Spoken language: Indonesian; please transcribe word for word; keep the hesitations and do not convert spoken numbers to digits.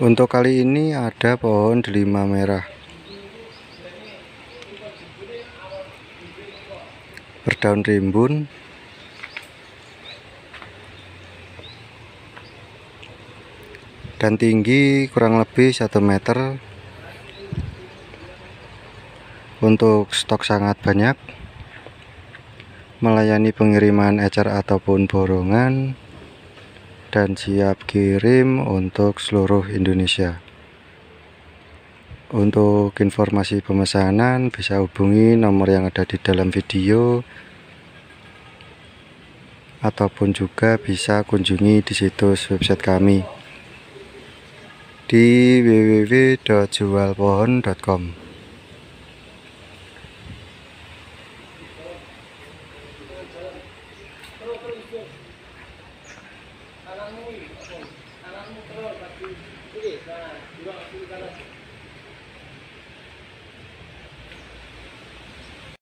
Untuk kali ini ada pohon delima merah berdaun rimbun, dan tinggi kurang lebih satu meter. Untuk stok sangat banyak, melayani pengiriman ecer ataupun borongan, dan siap kirim untuk seluruh Indonesia. Untuk informasi pemesanan bisa hubungi nomor yang ada di dalam video, ataupun juga bisa kunjungi di situs website kami di w w w titik jualpohon titik com. Anak muda, anak muda terus, tapi ini, nah, dua, tiga,